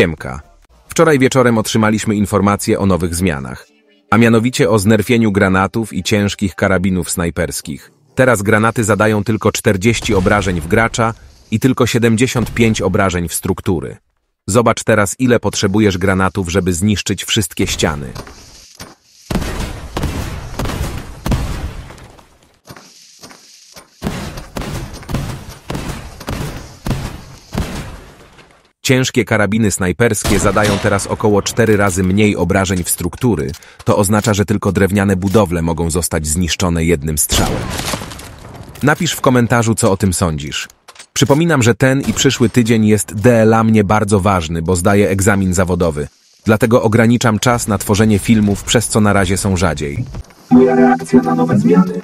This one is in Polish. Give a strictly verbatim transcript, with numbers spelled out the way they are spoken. Ciemka. Wczoraj wieczorem otrzymaliśmy informację o nowych zmianach, a mianowicie o znerfieniu granatów i ciężkich karabinów snajperskich. Teraz granaty zadają tylko czterdzieści obrażeń w gracza i tylko siedemdziesiąt pięć obrażeń w struktury. Zobacz teraz, ile potrzebujesz granatów, żeby zniszczyć wszystkie ściany. Ciężkie karabiny snajperskie zadają teraz około cztery razy mniej obrażeń w struktury. To oznacza, że tylko drewniane budowle mogą zostać zniszczone jednym strzałem. Napisz w komentarzu, co o tym sądzisz. Przypominam, że ten i przyszły tydzień jest dla mnie bardzo ważny, bo zdaję egzamin zawodowy. Dlatego ograniczam czas na tworzenie filmów, przez co na razie są rzadziej. Moja reakcja na nowe zmiany.